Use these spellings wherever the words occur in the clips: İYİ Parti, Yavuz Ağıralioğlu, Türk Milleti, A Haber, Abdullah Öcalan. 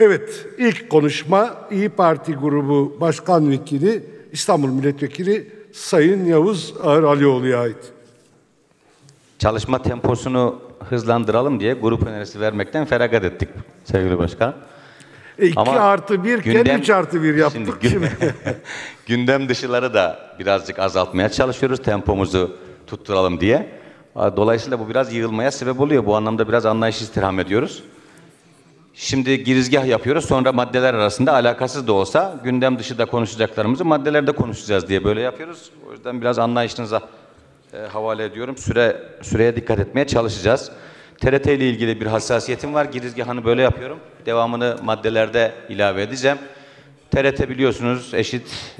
Evet, ilk konuşma İYİ Parti grubu Başkan Vekili, İstanbul Milletvekili Sayın Yavuz Ağıralioğlu'ya ait. Çalışma temposunu hızlandıralım diye grup önerisi vermekten feragat ettik sevgili başkanım. 2+1 = 3+1 yaptık. Şimdi. Gündem dışıları da birazcık azaltmaya çalışıyoruz tempomuzu tutturalım diye. Dolayısıyla bu biraz yığılmaya sebep oluyor. Bu anlamda biraz anlayış istirham ediyoruz. Şimdi girizgah yapıyoruz. Sonra maddeler arasında alakasız da olsa gündem dışı da konuşacaklarımızı maddelerde konuşacağız diye böyle yapıyoruz. O yüzden biraz anlayışınıza havale ediyorum. Süreye dikkat etmeye çalışacağız. TRT ile ilgili bir hassasiyetim var. Girizgahını böyle yapıyorum. Devamını maddelerde ilave edeceğim. TRT biliyorsunuz eşit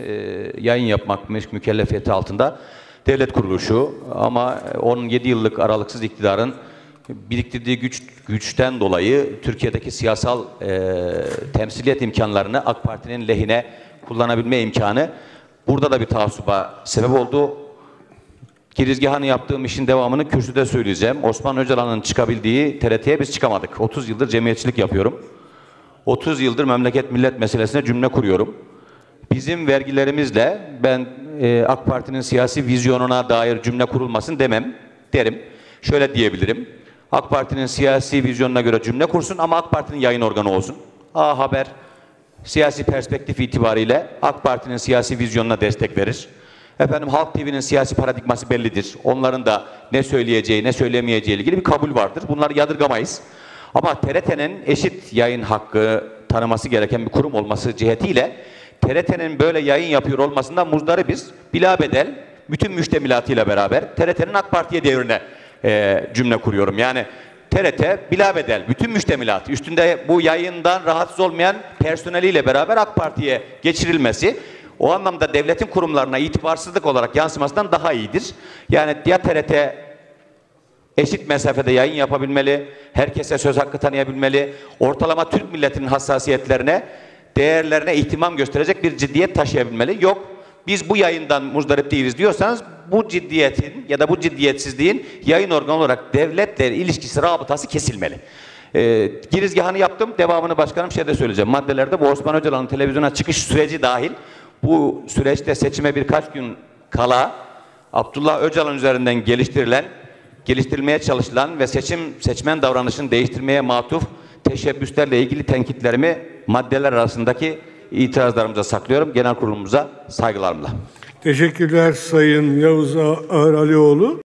yayın yapmak mükellefiyeti altında devlet kuruluşu ama 17 yıllık aralıksız iktidarın biriktirdiği güçten dolayı Türkiye'deki siyasal temsiliyet imkanlarını AK Parti'nin lehine kullanabilme imkanı burada da bir taassuba sebep oldu. Girizgahını yaptığım işin devamını kürsüde söyleyeceğim. Osman Öcalan'ın çıkabildiği TRT'ye biz çıkamadık. 30 yıldır cemiyetçilik yapıyorum. 30 yıldır memleket millet meselesine cümle kuruyorum. Bizim vergilerimizle ben AK Parti'nin siyasi vizyonuna dair cümle kurulmasın demem, derim. Şöyle diyebilirim. AK Parti'nin siyasi vizyonuna göre cümle kursun ama AK Parti'nin yayın organı olsun. A Haber siyasi perspektif itibariyle AK Parti'nin siyasi vizyonuna destek verir. Efendim Halk TV'nin siyasi paradigması bellidir. Onların da ne söyleyeceği, ne söyleyemeyeceği ile ilgili bir kabul vardır. Bunları yadırgamayız. Ama TRT'nin eşit yayın hakkı tanıması gereken bir kurum olması cihetiyle TRT'nin böyle yayın yapıyor olmasından muzdaribiz. Bilabedel bütün müştemilatıyla beraber TRT'nin AK Parti'ye devrine cümle kuruyorum. Yani TRT bilabedel bütün müştemilatı üstünde bu yayından rahatsız olmayan personeliyle beraber AK Parti'ye geçirilmesi o anlamda devletin kurumlarına itibarsızlık olarak yansımasından daha iyidir. Yani ya TRT eşit mesafede yayın yapabilmeli, herkese söz hakkı tanıyabilmeli, ortalama Türk milletinin hassasiyetlerine, değerlerine ihtimam gösterecek bir ciddiyet taşıyabilmeli. Yok, biz bu yayından muzdarip değiliz diyorsanız bu ciddiyetin ya da bu ciddiyetsizliğin yayın organı olarak devletle ilişkisi, rabıtası kesilmeli. Girizgahını yaptım, devamını başkanım şeyde söyleyeceğim. Maddelerde bu Osman Öcalan'ın televizyona çıkış süreci dahil. Bu süreçte seçime birkaç gün kala Abdullah Öcalan üzerinden geliştirilmeye çalışılan ve seçmen davranışını değiştirmeye matuf teşebbüslerle ilgili tenkitlerimi maddeler arasındaki itirazlarımıza saklıyorum. Genel kurulumuza saygılarımla. Teşekkürler Sayın Yavuz Ağıralioğlu.